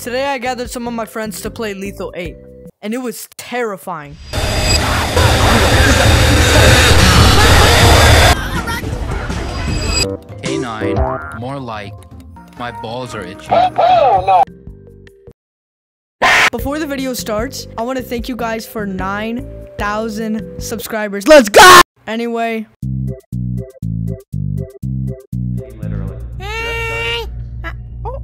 Today I gathered some of my friends to play Lethal Ape, and it was terrifying. Canine, more like, my balls are itching. Before the video starts, I want to thank you guys for 9,000 subscribers. Let's go! Anyway.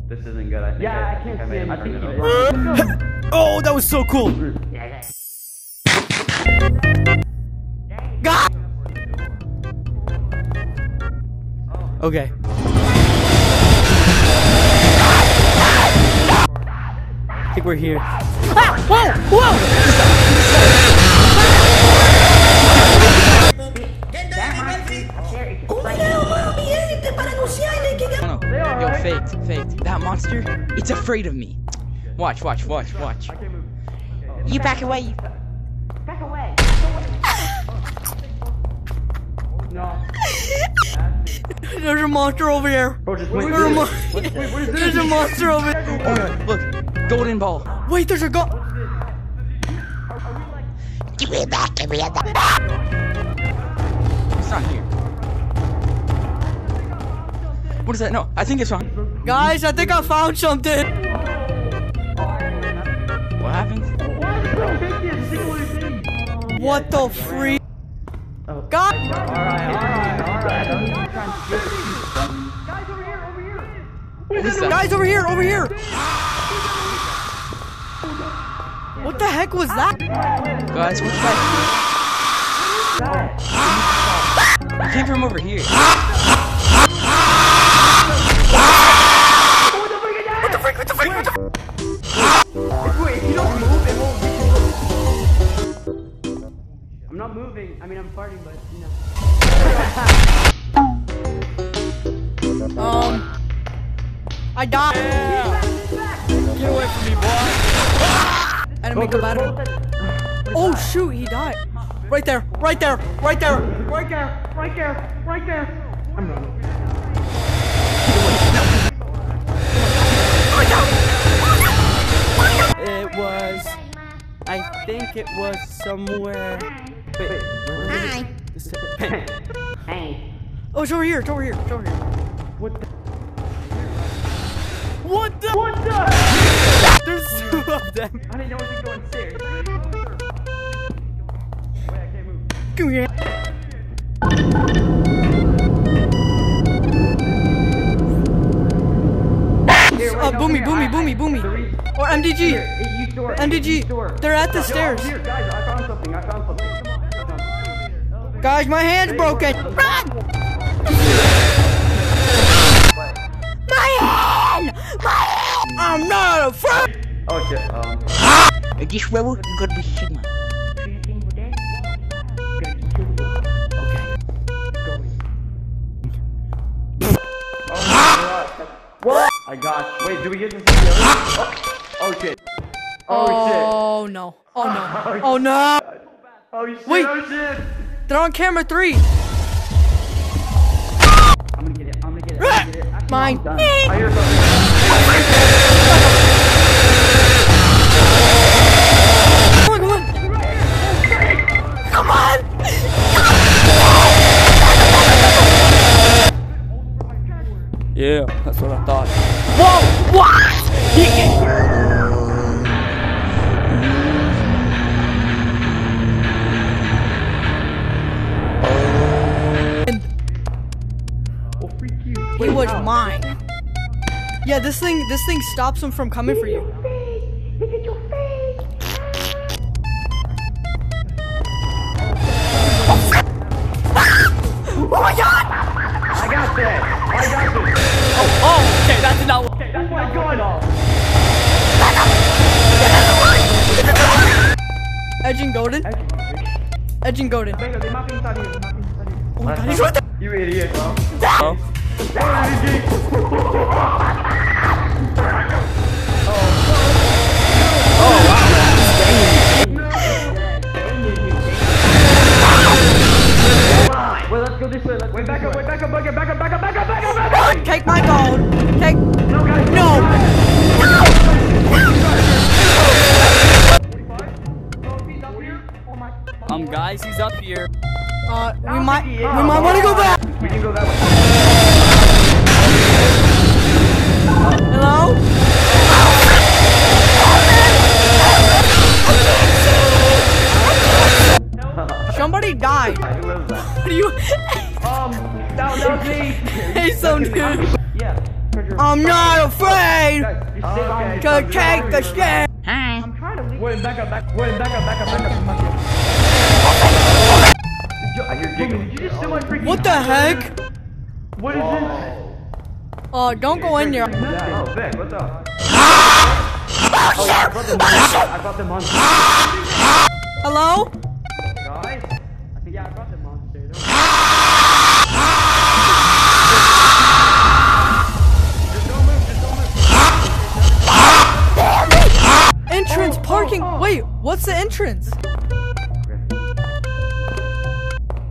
This isn't good. I think yeah, I can't see it. Oh, that was so cool. God. Okay. I think we're here. Ah, whoa! Whoa! Yo, faked. That monster, it's afraid of me. Watch. You back away, you. Back away. No. There's a monster over here. Bro, just wait. Wait, there's a monster over here. Oh, look. Golden ball. Wait, there's a go. Give me back, give me that. It's not here. What is that? No, I think it's wrong. Guys, I think I found something. What happened? What the freak? God! Guys, over here! Guys, over here! What the heck was that? Guys, what's that? It came from over here. I'm not moving. I mean, I'm farting, but you know. I died. Yeah. Get away from me, boy. Enemy combatant. Oh shoot, he died. Right there. I'm not moving. It was. I think it was somewhere. Wait, hi. Hey. Oh, it's over here. It's over here. What the? There's two of them. I didn't know we could go upstairs. Wait, I can't move. Come here. Boomy. Or MDG. MDG. They're at the stairs. Here, guys, I found something. Guys, my hand's broken! Run! My hand! I'm not a friend! Oh shit, This rebel, you gotta be Sigma. Okay. What? I got you. Wait, do we get this together? Oh shit. Oh shit. No. Oh no. Oh shit. Wait. Oh shit. They're on camera 3! I'm gonna get it. Actually, mine! I hear something. Come on! Yeah, that's what I thought. Whoa! What? It was mine. Yeah, this thing stops him from coming for you. Look at your face. Oh my god! I got this. Oh, okay, that did not work. Okay, oh my god! Edging Golden. Oh my god, he's right there! You idiot, bro. Oh. Well, let's go this way. Wait, back up. Take my gold. No, guys. No. guys. He's up here. We might want to go back. We can go that way. Hello? Somebody died. I love that. What are you? That was me. Hey, some dude. Yeah. I'm not afraid to take the shit. Hi. I'm trying to leave. Wait, back up. I hear giggling. Did you just see my freaking? What the heck? What is this? Oh, don't go in there. Oh, Vic, what's up? I brought them on. Hello? Yeah, I brought the monster. Don't Just don't move. Entrance, parking. Wait, what's the entrance?